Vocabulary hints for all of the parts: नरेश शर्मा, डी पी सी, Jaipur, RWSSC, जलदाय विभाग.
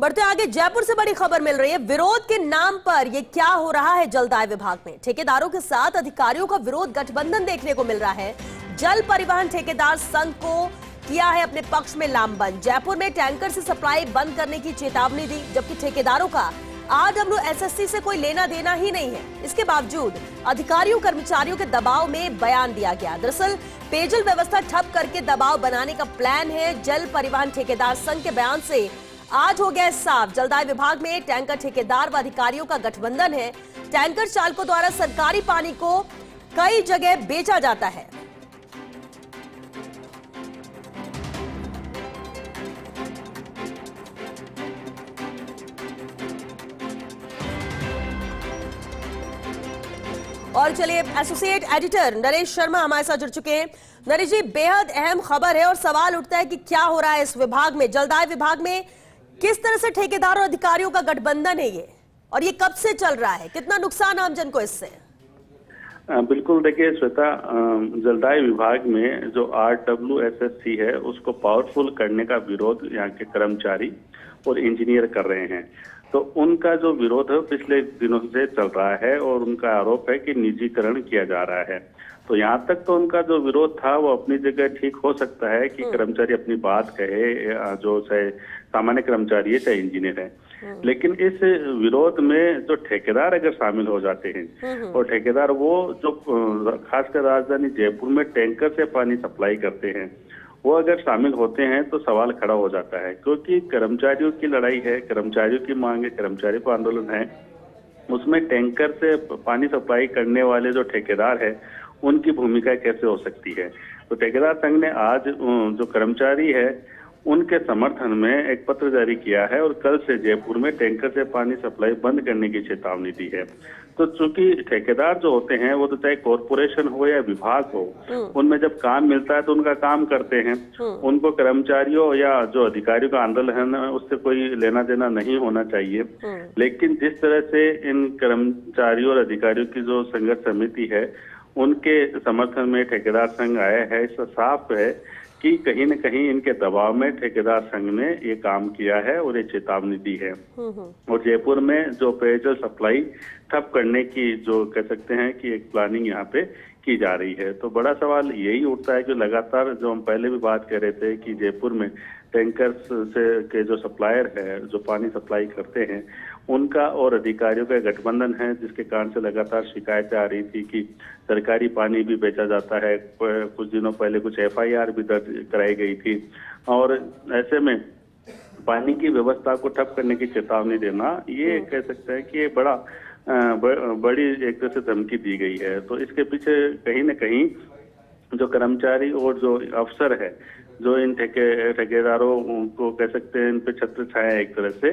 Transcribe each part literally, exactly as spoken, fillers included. बढ़ते आगे, जयपुर से बड़ी खबर मिल रही है। विरोध के नाम पर यह क्या हो रहा है जल दाय विभाग में। ठेकेदारों के साथ अधिकारियों का विरोध गठबंधन देखने को मिल रहा है। जल परिवहन ठेकेदार संघ को किया है अपने पक्ष में लामबंद। जयपुर में टैंकर से सप्लाई बंद करने की चेतावनी दी, जबकि ठेकेदारों का R W S S C से कोई लेना देना ही नहीं है। इसके बावजूद अधिकारियों कर्मचारियों के दबाव में बयान दिया गया। दरअसल पेयजल व्यवस्था ठप करके दबाव बनाने का प्लान है। जल परिवहन ठेकेदार संघ के बयान से आज हो गया साफ, जलदाय विभाग में टैंकर ठेकेदार व अधिकारियों का गठबंधन है। टैंकर चालकों द्वारा सरकारी पानी को कई जगह बेचा जाता है। और चलिए, एसोसिएट एडिटर नरेश शर्मा हमारे साथ जुड़ चुके हैं। नरेश जी, बेहद अहम खबर है और सवाल उठता है कि क्या हो रहा है इस विभाग में, जलदाय विभाग में। किस तरह से ठेकेदार और अधिकारियों का गठबंधन है ये, और ये कब से चल रहा है? कितना नुकसान आमजन को इससे? बिल्कुल, देखिए श्वेता, जलदाय विभाग में जो R W S S C है उसको पावरफुल करने का विरोध यहाँ के कर्मचारी और इंजीनियर कर रहे हैं। तो उनका जो विरोध है पिछले दिनों से चल रहा है और उनका आरोप है कि निजीकरण किया जा रहा है। तो यहाँ तक तो उनका जो विरोध था वो अपनी जगह ठीक हो सकता है कि कर्मचारी अपनी बात कहे, जो चाहे सामान्य कर्मचारी है चाहे इंजीनियर है। लेकिन इस विरोध में जो ठेकेदार अगर शामिल हो जाते हैं, और ठेकेदार वो जो खासकर राजधानी जयपुर में टैंकर से पानी सप्लाई करते हैं, वो अगर शामिल होते हैं तो सवाल खड़ा हो जाता है। क्योंकि कर्मचारियों की लड़ाई है, कर्मचारियों की मांग है, कर्मचारियों का आंदोलन है। उसमें टैंकर से पानी सप्लाई करने वाले जो ठेकेदार है उनकी भूमिका कैसे हो सकती है? तो ठेकेदार संघ ने आज जो कर्मचारी है उनके समर्थन में एक पत्र जारी किया है और कल से जयपुर में टैंकर से पानी सप्लाई बंद करने की चेतावनी दी है। तो चूंकि ठेकेदार जो होते हैं वो तो चाहे कॉरपोरेशन हो या विभाग हो, उनमें जब काम मिलता है तो उनका काम करते हैं। उनको कर्मचारियों या जो अधिकारियों का आंदोलन है उससे कोई लेना देना नहीं होना चाहिए। लेकिन जिस तरह से इन कर्मचारियों और अधिकारियों की जो संघर्ष समिति है उनके समर्थन में ठेकेदार संघ आया है, इसका साफ है कि कहीं न कहीं इनके दबाव में ठेकेदार संघ ने ये काम किया है और ये चेतावनी दी है। और जयपुर में जो पेयजल सप्लाई ठप करने की जो कह सकते हैं कि एक प्लानिंग यहाँ पे की जा रही है। तो बड़ा सवाल यही उठता है कि लगातार, जो हम पहले भी बात कर रहे थे कि जयपुर में टैंकर्स से के जो सप्लायर है, जो पानी सप्लाई करते हैं, उनका और अधिकारियों का गठबंधन है, जिसके कारण से लगातार शिकायतें आ रही थी कि सरकारी पानी भी बेचा जाता है। कुछ दिनों पहले कुछ एफ आई आर भी दर्ज कराई गई थी। और ऐसे में पानी की व्यवस्था को ठप करने की चेतावनी देना, ये कह सकते हैं कि ये बड़ा बड़ी एक तरह से धमकी दी गई है। तो इसके पीछे कहीं ना कहीं जो कर्मचारी और जो अफसर है, जो इन ठेके ठेकेदारों को कह सकते हैं इन पे छत्र छाया एक तरह से,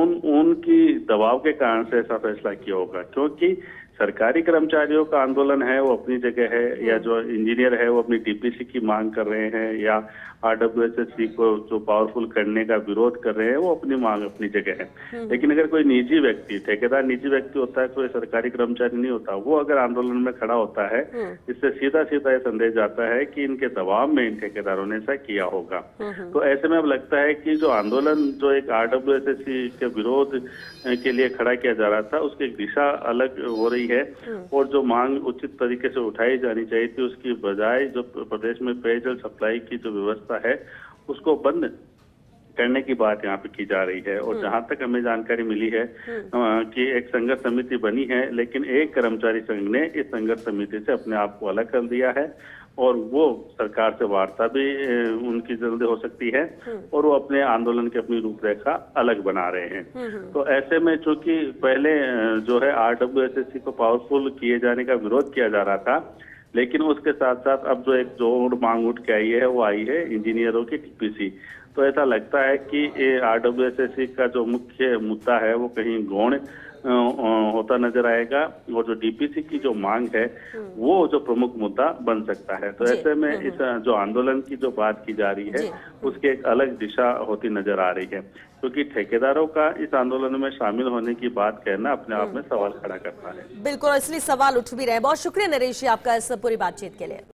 उन उनकी दबाव के कारण से ऐसा फैसला किया होगा। क्योंकि सरकारी कर्मचारियों का आंदोलन है वो अपनी जगह है, या जो इंजीनियर है वो अपनी डी पी सी की मांग कर रहे हैं, या R W S S C को जो पावरफुल करने का विरोध कर रहे हैं, वो अपनी मांग अपनी जगह है। लेकिन अगर कोई निजी व्यक्ति, ठेकेदार निजी व्यक्ति होता है, कोई सरकारी कर्मचारी नहीं होता, वो अगर आंदोलन में खड़ा होता है, इससे सीधा सीधा ये संदेश जाता है कि इनके दबाव में इन ठेकेदारों ने ऐसा किया होगा। तो ऐसे में अब लगता है कि जो आंदोलन जो एक R W S S C के विरोध के लिए खड़ा किया जा रहा था उसकी दिशा अलग हो रही है, और जो मांग उचित तरीके से उठाई जानी चाहिए थी उसकी बजाय जो प्रदेश में पेयजल सप्लाई की जो व्यवस्था है उसको बंद करने की बात यहाँ पे की जा रही है। और जहाँ तक हमें जानकारी मिली है कि एक संघर्ष समिति बनी है, लेकिन एक कर्मचारी संघ ने इस संघर्ष समिति से अपने आप को अलग कर दिया है, और वो सरकार से वार्ता भी उनकी जल्द हो सकती है, और वो अपने आंदोलन की अपनी रूपरेखा अलग बना रहे हैं। तो ऐसे में चूंकि पहले जो है R W S S C को पावरफुल किए जाने का विरोध किया जा रहा था, लेकिन उसके साथ साथ अब जो एक जोड़ मांग उठ के आई है वो आई है इंजीनियरों की डी पी सी। तो ऐसा लगता है कि R W S S C का जो मुख्य मुद्दा है वो कहीं गौण होता नजर आएगा, और जो डी पी सी की जो मांग है वो जो प्रमुख मुद्दा बन सकता है। तो ऐसे में इस जो आंदोलन की जो बात की जा रही है उसकी एक अलग दिशा होती नजर आ रही है, क्योंकि ठेकेदारों का इस आंदोलन में शामिल होने की बात कहना अपने आप में सवाल खड़ा करता है। बिल्कुल, इसलिए सवाल उठ भी रहे हैं। बहुत शुक्रिया नरेश जी आपका इस पूरी बातचीत के लिए।